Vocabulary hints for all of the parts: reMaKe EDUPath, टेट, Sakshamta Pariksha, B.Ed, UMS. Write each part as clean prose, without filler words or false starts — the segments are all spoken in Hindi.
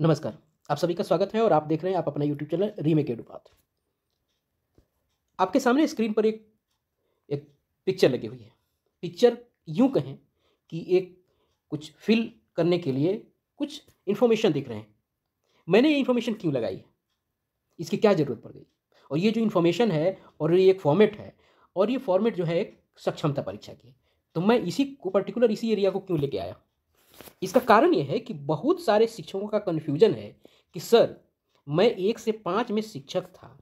नमस्कार, आप सभी का स्वागत है और आप देख रहे हैं आप अपना YouTube चैनल रीमेक एडूपाथ। आपके सामने स्क्रीन पर एक पिक्चर लगी हुई है। पिक्चर यूं कहें कि एक कुछ फिल करने के लिए कुछ इन्फॉर्मेशन दिख रहे हैं। मैंने ये इन्फॉर्मेशन क्यों लगाई है, इसकी क्या ज़रूरत पड़ गई, और ये जो इन्फॉर्मेशन है और ये एक फॉर्मेट है और ये फॉर्मेट जो है एक सक्षमता परीक्षा की है, तो मैं इसी को पर्टिकुलर इसी एरिया को क्यों लेके आया। इसका कारण यह है कि बहुत सारे शिक्षकों का कन्फ्यूजन है कि सर मैं 1 से 5 में शिक्षक था,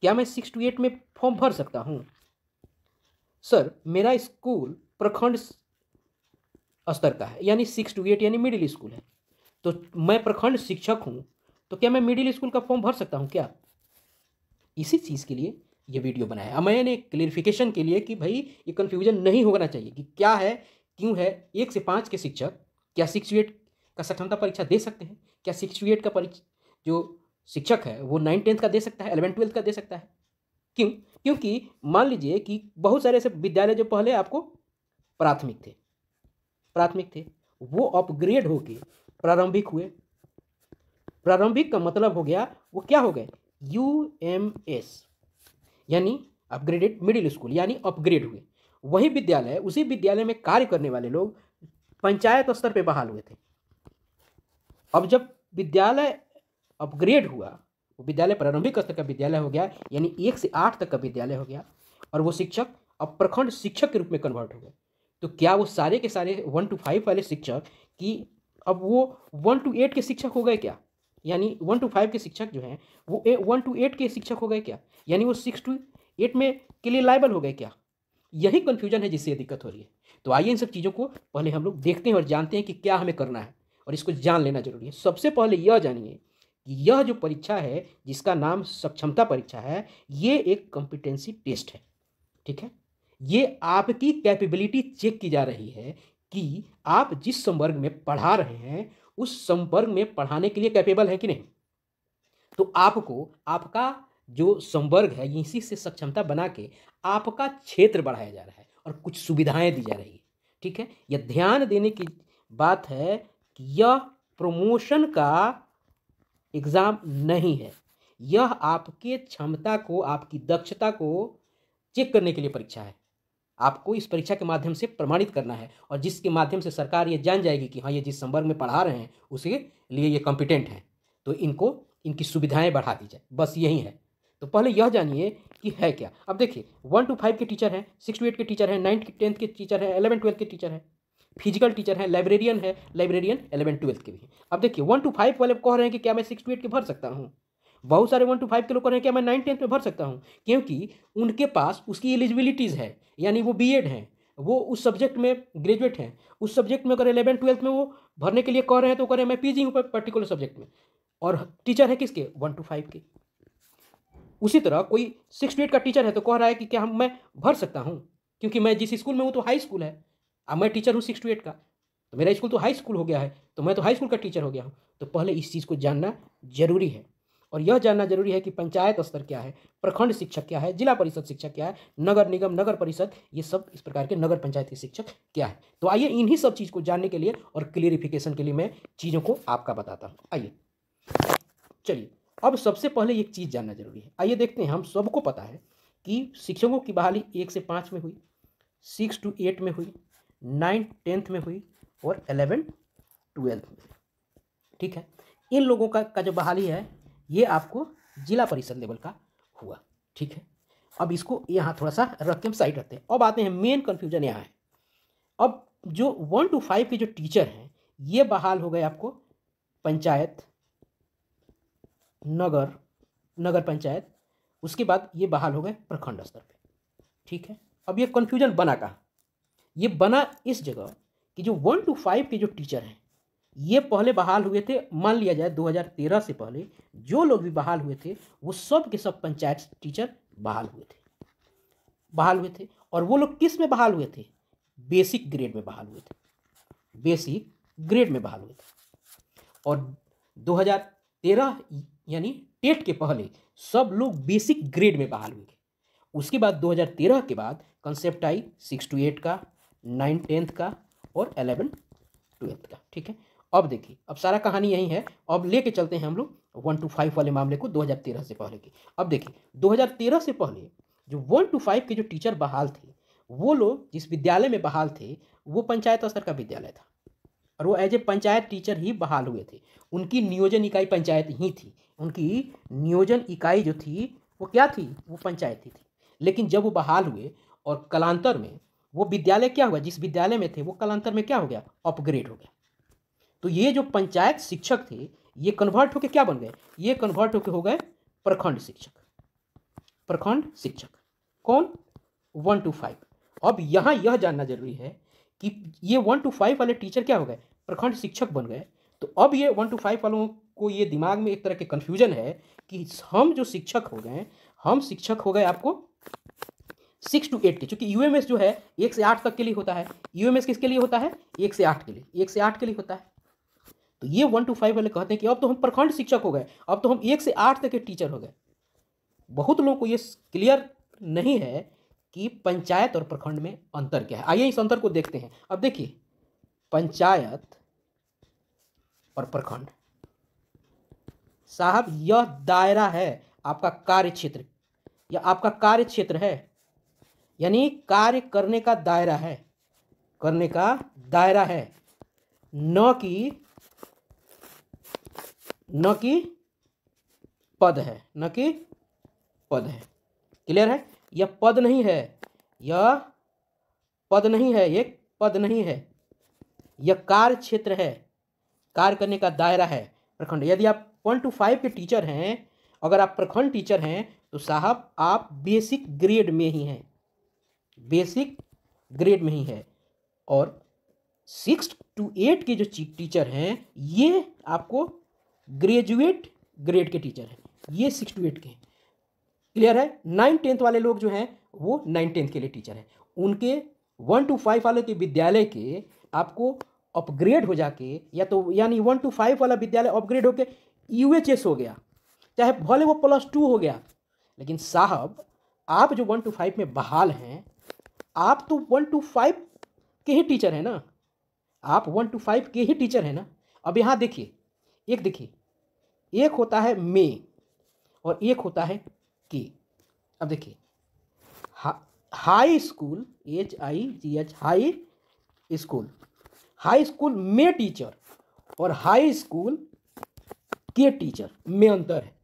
क्या मैं 6 से 8 में फॉर्म भर सकता हूँ? सर मेरा स्कूल प्रखंड स्तर का है, यानी 6 से 8 यानी मिडिल स्कूल है, तो मैं प्रखंड शिक्षक हूँ, तो क्या मैं मिडिल स्कूल का फॉर्म भर सकता हूँ क्या? इसी चीज़ के लिए ये वीडियो बनाया है मैंने, क्लेरिफिकेशन के लिए कि भाई ये कन्फ्यूजन नहीं होना चाहिए कि क्या है क्यों है। 1 से 5 के शिक्षक क्या 6 से 8 का सक्षमता परीक्षा दे सकते हैं? क्या 6 से 8 का जो शिक्षक है वो 9 10th का दे सकता है, 11 12th का दे सकता है? क्यों? क्योंकि मान लीजिए कि बहुत सारे ऐसे विद्यालय जो पहले आपको प्राथमिक थे वो अपग्रेड होके प्रारंभिक हुए। प्रारंभिक का मतलब हो गया वो क्या हो गए UMS, यानी अपग्रेडेड मिडिल स्कूल, यानी अपग्रेड हुए। वही विद्यालय, उसी विद्यालय में कार्य करने वाले लोग पंचायत स्तर पे बहाल हुए थे। अब जब विद्यालय अपग्रेड हुआ, वो विद्यालय प्रारंभिक स्तर का विद्यालय हो गया, यानी 1 से 8 तक का विद्यालय हो गया, और वो शिक्षक अब प्रखंड शिक्षक के रूप में कन्वर्ट हो गए। तो क्या वो सारे के सारे 1 से 5 वाले शिक्षक कि अब वो 1 से 8 के शिक्षक हो गए क्या? यानी 1 से 5 के शिक्षक जो हैं वो 1 से 8 के शिक्षक हो गए क्या? यानी वो 6 से 8 में के लिए लायबल हो गए क्या? यही कन्फ्यूजन है जिससे दिक्कत हो रही है। तो आइए इन सब चीज़ों को पहले हम लोग देखते हैं और जानते हैं कि क्या हमें करना है, और इसको जान लेना जरूरी है। सबसे पहले यह जानिए कि यह जो परीक्षा है जिसका नाम सक्षमता परीक्षा है, ये एक कॉम्पिटेंसी टेस्ट है। ठीक है, ये आपकी कैपेबिलिटी चेक की जा रही है कि आप जिस संवर्ग में पढ़ा रहे हैं उस संवर्ग में पढ़ाने के लिए कैपेबल है कि नहीं। तो आपको आपका जो संवर्ग है इसी से सक्षमता बना के आपका क्षेत्र बढ़ाया जा रहा है और कुछ सुविधाएं दी जा रही है। ठीक है, यह ध्यान देने की बात है कि यह प्रमोशन का एग्ज़ाम नहीं है, यह आपके क्षमता को, आपकी दक्षता को चेक करने के लिए परीक्षा है। आपको इस परीक्षा के माध्यम से प्रमाणित करना है, और जिसके माध्यम से सरकार ये जान जाएगी कि हाँ ये जिस संवर्ग में पढ़ा रहे हैं उसके लिए ये कॉम्पिटेंट हैं, तो इनको इनकी सुविधाएँ बढ़ा दी जाए, बस यही है। तो पहले यह जानिए कि है क्या। अब देखिए 1 से 5 के टीचर हैं, 6 से 8 के टीचर हैं, 9 से 10th के टीचर हैं, 11 12th के टीचर हैं, फिजिकल टीचर हैं, लाइब्रेरियन है, लाइब्रेरियन 11 12th के भी हैं। अब देखिए 1 से 5 वाले कह रहे हैं कि क्या मैं 6 से 8 के भर सकता हूँ। बहुत सारे 1 से 5 के लोग कह रहे हैं क्या मैं 9 10th में भर सकता हूँ, क्योंकि उनके पास उसकी एलिजिबिलिटीज़ है, यानी वो B.Ed हैं, वो उस सब्जेक्ट में ग्रेजुएट हैं, उस सब्जेक्ट में अगर 11 12th में वो भरने के लिए कह रहे हैं तो कह रहे हैं मैं PG हूँ पर्टिकुलर सब्जेक्ट में, और टीचर है किसके 1 से 5 के। उसी तरह कोई 6 से 8 का टीचर है तो कह रहा है कि क्या मैं भर सकता हूँ, क्योंकि मैं जिस स्कूल में हूँ तो हाई स्कूल है, अब मैं टीचर हूँ 6 से 8 का, तो मेरा स्कूल तो हाई स्कूल हो गया है, तो मैं तो हाई स्कूल का टीचर हो गया हूँ। तो पहले इस चीज़ को जानना जरूरी है, और यह जानना जरूरी है कि पंचायत स्तर क्या है, प्रखंड शिक्षक क्या है, जिला परिषद शिक्षक क्या है, नगर निगम, नगर परिषद, ये सब इस प्रकार के नगर पंचायत के शिक्षक क्या है। तो आइए इन्हीं सब चीज़ को जानने के लिए और क्लियरिफिकेशन के लिए मैं चीज़ों को आपका बताता हूँ। आइए चलिए, अब सबसे पहले एक चीज़ जानना जरूरी है। आइए देखते हैं, हम सबको पता है कि शिक्षकों की बहाली 1 से 5 में हुई, 6 से 8 में हुई, 9 10th में हुई, और 11 12th में हुई। ठीक है, इन लोगों का जो बहाली है ये आपको जिला परिषद लेवल का हुआ। ठीक है, अब इसको यहाँ थोड़ा सा रख के हम साइड रखते हैं। अब आते हैं मेन कन्फ्यूजन यहाँ है। अब जो 1 से 5 के जो टीचर हैं ये बहाल हो गए आपको पंचायत, नगर पंचायत, उसके बाद ये बहाल हो गए प्रखंड स्तर पे। ठीक है, अब ये कन्फ्यूजन बना कहाँ? ये बना इस जगह कि जो 1 से 5 के जो टीचर हैं ये पहले बहाल हुए थे, मान लिया जाए 2013 से पहले जो लोग भी बहाल हुए थे वो सब के सब पंचायत टीचर बहाल हुए थे। और वो लोग किस में बहाल हुए थे? बेसिक ग्रेड में बहाल हुए थे। और 2013 यानी टेट के पहले सब लोग बेसिक ग्रेड में बहाल हुए। उसके बाद 2013 के बाद कंसेप्ट आई 6 से 8 का, 9 10th का, और 11 12th का। ठीक है, अब देखिए, अब सारा कहानी यही है। अब लेके चलते हैं हम लोग 1 to 5 वाले मामले को 2013 से पहले की। अब देखिए 2013 से पहले जो 1 to 5 के जो टीचर बहाल थे, वो लोग जिस विद्यालय में बहाल थे वो पंचायत स्तर का विद्यालय था और वो एज ए पंचायत टीचर ही बहाल हुए थे। उनकी नियोजन इकाई पंचायत ही थी, उनकी नियोजन इकाई जो थी वो क्या थी, वो पंचायत ही थी। लेकिन जब वो बहाल हुए और कालांतर में वो विद्यालय क्या हुआ, जिस विद्यालय में थे वो कालांतर में क्या हो गया, अपग्रेड हो गया। तो ये जो पंचायत शिक्षक थे ये कन्वर्ट होके क्या बन गए, ये कन्वर्ट होके हो गए प्रखंड शिक्षक। प्रखंड शिक्षक कौन, 1 to 5। अब यहाँ यह जानना जरूरी है कि ये 1 to 5 वाले टीचर क्या हो गए, प्रखंड शिक्षक बन गए। तो अब ये 1 to 5 वालों को ये दिमाग में एक तरह के कन्फ्यूजन है कि हम जो शिक्षक हो गए, हम शिक्षक हो गए आपको 6 to 8 के, क्योंकि यूएमएस जो है 1 से 8 तक के लिए होता है। यूएमएस किसके लिए होता है, 1 से 8 के लिए, 1 से 8 के लिए होता है। तो ये 1 to 5 वाले कहते हैं कि अब तो हम प्रखंड शिक्षक हो गए, अब तो हम 1 से 8 तक के टीचर हो गए। बहुत लोगों को ये क्लियर नहीं है कि पंचायत और प्रखंड में अंतर क्या है। आइए इस अंतर को देखते हैं। अब देखिए पंचायत और प्रखंड, साहब यह दायरा है आपका कार्य क्षेत्र, यह आपका कार्य क्षेत्र है, यानी कार्य करने का दायरा है, करने का दायरा है, न कि पद है, न कि पद है। क्लियर है, यह पद नहीं है, यह पद नहीं है, एक पद नहीं है, यह कार्य क्षेत्र है, कार्य करने का दायरा है प्रखंड। यदि आप 1 to 5 के टीचर हैं, अगर आप प्रखंड टीचर हैं तो साहब आप बेसिक ग्रेड में ही हैं, बेसिक ग्रेड में ही है। और 6 to 8 के जो टीचर हैं ये आपको ग्रेजुएट ग्रेड के टीचर हैं, ये 6 to 8 के। क्लियर है, 9 10th वाले लोग जो हैं वो 9 10th के लिए टीचर हैं। उनके 1 to 5 वाले के विद्यालय के आपको अपग्रेड हो जाके, या तो यानी 1 to 5 वाला विद्यालय अपग्रेड होके यूएचएस हो गया, चाहे भले वो +2 हो गया। लेकिन साहब आप जो 1 to 5 में बहाल हैं, आप तो 1 to 5 के ही टीचर हैं ना, आप 1 to 5 के ही टीचर हैं ना। अब यहाँ देखिए, एक देखिए, एक होता है में और एक होता है की। अब देखिए high school, HIGH, high school, high school में टीचर और हाई स्कूल के टीचर में अंतर है।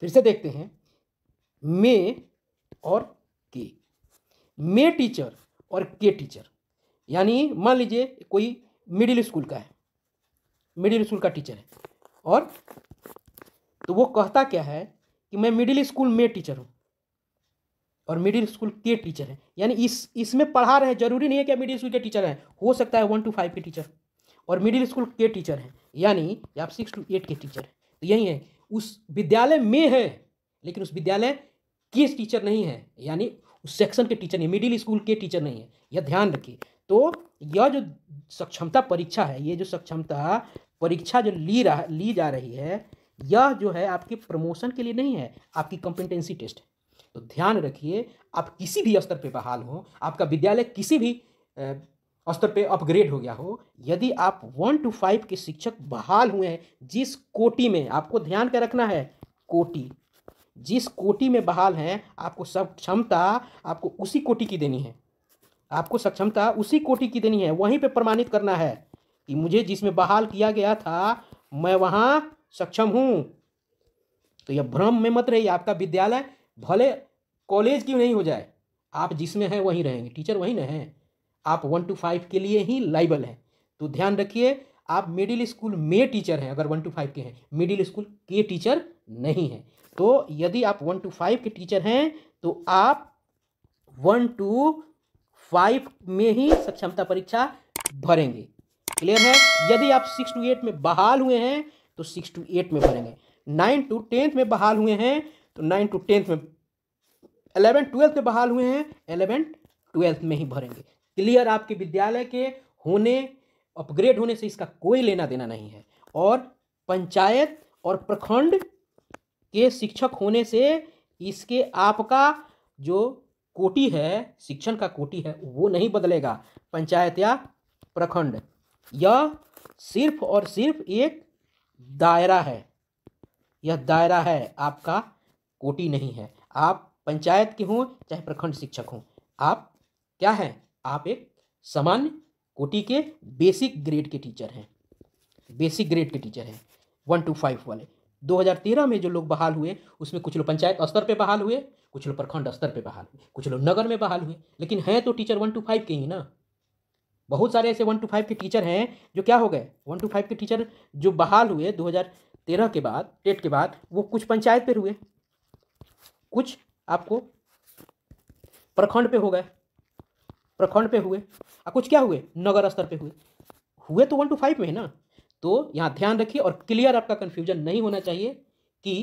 फिर से देखते हैं, में और के, में टीचर और के टीचर, यानी मान लीजिए कोई मिडिल स्कूल का है, मिडिल स्कूल का टीचर है, और तो वो कहता क्या है कि मैं मिडिल स्कूल में टीचर हूँ और मिडिल स्कूल के टीचर है, यानी इसमें पढ़ा रहे हैं। जरूरी नहीं है कि मिडिल स्कूल के टीचर हैं, हो सकता है 1 to 5 के टीचर और मिडिल स्कूल के टीचर हैं, यानी आप 6 to 8 के टीचर हैं। तो यही है, उस विद्यालय में है लेकिन उस विद्यालय के टीचर नहीं है, यानी उस सेक्शन के टीचर नहीं, मिडिल स्कूल के टीचर नहीं है। यह ध्यान रखिए। तो यह जो सक्षमता परीक्षा है, ये जो सक्षमता परीक्षा जो ली जा रही है, यह जो है आपके प्रमोशन के लिए नहीं है, आपकी कॉम्पिटेंसी टेस्ट है। तो ध्यान रखिए, आप किसी भी स्तर पे बहाल हो, आपका विद्यालय किसी भी स्तर पे अपग्रेड हो गया हो, यदि आप 1 to 5 के शिक्षक बहाल हुए हैं, जिस कोटि में आपको ध्यान का रखना है, कोटि, जिस कोटि में बहाल हैं आपको सक्षमता आपको उसी कोटि की देनी है, आपको सक्षमता उसी कोटि की देनी है। वहीं पे प्रमाणित करना है कि मुझे जिसमें बहाल किया गया था मैं वहाँ सक्षम हूँ। तो यह भ्रम में मत रहिए, आपका विद्यालय भले कॉलेज क्यों नहीं हो जाए, आप जिसमें हैं वहीं रहेंगे, टीचर वहीं न हैं, आप 1 to 5 के लिए ही लायबल हैं। तो ध्यान रखिए, आप मिडिल स्कूल में टीचर हैं अगर 1 to 5 के हैं, मिडिल स्कूल के टीचर नहीं हैं। तो यदि आप 1 to 5 के टीचर हैं तो आप 1 to 5 में ही सक्षमता परीक्षा भरेंगे। क्लियर है, यदि आप 6 to 8 में बहाल हुए हैं तो 6 to 8 में भरेंगे, 9 to 10th में बहाल हुए हैं तो 9 to 10th में, 11 12th में बहाल हुए हैं 11 12th में ही भरेंगे। क्लियर, आपके विद्यालय के होने, अपग्रेड होने से इसका कोई लेना देना नहीं है, और पंचायत और प्रखंड के शिक्षक होने से इसके आपका जो कोटि है, शिक्षण का कोटि है, वो नहीं बदलेगा। पंचायत या प्रखंड, यह सिर्फ और सिर्फ एक दायरा है, यह दायरा है आपका, कोटि नहीं है। आप पंचायत के हों चाहे प्रखंड शिक्षक हों, आप क्या हैं, आप एक सामान्य कोटि के बेसिक ग्रेड के टीचर हैं, बेसिक ग्रेड के टीचर हैं 1 to 5 वाले। 2013 में जो लोग बहाल हुए उसमें कुछ लोग पंचायत स्तर पे बहाल हुए, कुछ लोग प्रखंड स्तर पे बहाल हुए, कुछ लोग नगर में बहाल हुए, लेकिन हैं तो टीचर 1 to 5 के ही ना। बहुत सारे ऐसे 1 to 5 के टीचर हैं जो क्या हो गए, 1 to 5 के टीचर जो बहाल हुए 2013 के बाद, टेट के बाद, वो कुछ पंचायत पे हुए, कुछ आपको प्रखंड पे हो गए, प्रखंड पे हुए, और कुछ क्या हुए, नगर स्तर पे हुए। हुए तो 1 to 5 में है ना। तो यहाँ ध्यान रखिए और क्लियर आपका कन्फ्यूजन नहीं होना चाहिए कि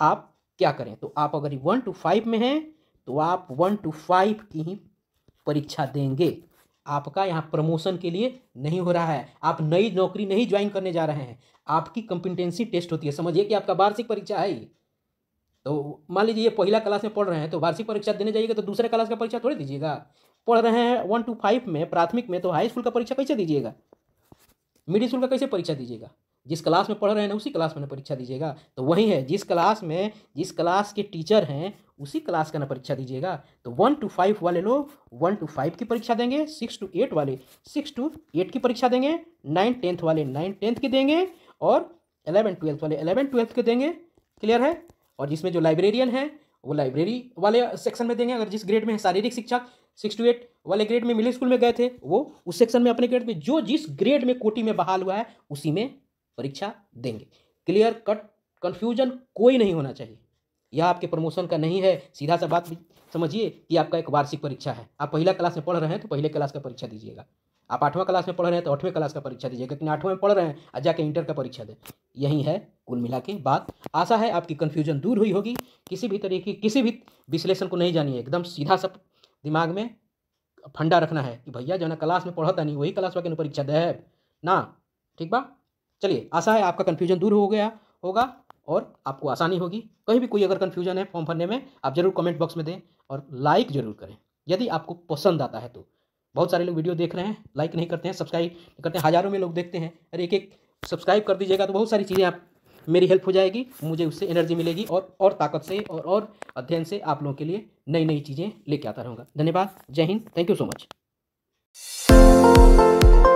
आप क्या करें। तो आप अगर 1 to 5 में हैं तो आप 1 to 5 की ही परीक्षा देंगे। आपका यहाँ प्रमोशन के लिए नहीं हो रहा है, आप नई नौकरी नहीं ज्वाइन करने जा रहे हैं, आपकी कॉम्पिटेंसी टेस्ट होती है। समझिए कि आपका वार्षिक परीक्षा है। तो मान लीजिए ये पहला क्लास में पढ़ रहे हैं तो वार्षिक परीक्षा देने जाइएगा तो दूसरे क्लास का परीक्षा थोड़ी दीजिएगा। पढ़ रहे हैं 1 to 5 में, प्राथमिक में, तो हाई स्कूल का परीक्षा कैसे दीजिएगा, मिडिल स्कूल का कैसे परीक्षा दीजिएगा। जिस क्लास में पढ़ रहे हैं उसी क्लास में ना परीक्षा दीजिएगा। तो वही है, जिस क्लास के टीचर हैं उसी क्लास का ना परीक्षा दीजिएगा। तो 1 to 5 वाले लोग 1 to 5 की परीक्षा देंगे, 6 to 8 वाले 6 to 8 की परीक्षा देंगे, 9 10th वाले 9 10th की देंगे, और 11 12th वाले 11 12th के देंगे। क्लियर है। और जिसमें जो लाइब्रेरियन है वो लाइब्रेरी वाले सेक्शन में देंगे। अगर जिस ग्रेड में शारीरिक शिक्षक 6 to 8 वाले ग्रेड में मिडिल स्कूल में गए थे, वो उस सेक्शन में अपने ग्रेड में जो जिस ग्रेड में कोटी में बहाल हुआ है उसी में परीक्षा देंगे। क्लियर कट, कन्फ्यूजन कोई नहीं होना चाहिए। यह आपके प्रमोशन का नहीं है। सीधा सा बात समझिए कि आपका एक वार्षिक परीक्षा है। आप पहला क्लास में पढ़ रहे हैं तो पहले क्लास का परीक्षा दीजिएगा, आप 8वां क्लास में पढ़ रहे हैं तो 8वें क्लास का परीक्षा दीजिएगा, लेकिन 8वें में पढ़ रहे हैं और जाके इंटर का परीक्षा दें। यही है कुल मिला के बात। आशा है आपकी कन्फ्यूजन दूर हुई होगी। किसी भी तरीके, किसी भी विश्लेषण को नहीं जानिए, एकदम सीधा सा दिमाग में फंडा रखना है कि भैया जो क्लास में पढ़ता नहीं वही क्लास वाले परीक्षा दे ना, ठीक बा। चलिए, आशा है आपका कन्फ्यूजन दूर हो गया होगा और आपको आसानी होगी। कहीं भी कोई अगर कन्फ्यूजन है फॉर्म भरने में, आप जरूर कमेंट बॉक्स में दें और लाइक जरूर करें यदि आपको पसंद आता है तो। बहुत सारे लोग वीडियो देख रहे हैं, लाइक नहीं करते हैं, सब्सक्राइब करते हैं, हज़ारों में लोग देखते हैं। अरे एक एक सब्सक्राइब कर दीजिएगा तो बहुत सारी चीज़ें आप मेरी हेल्प हो जाएगी, मुझे उससे एनर्जी मिलेगी और ताकत से और अध्ययन से आप लोगों के लिए नई नई चीज़ें लेके आता रहूँगा। धन्यवाद, जय Hind, thank you so much.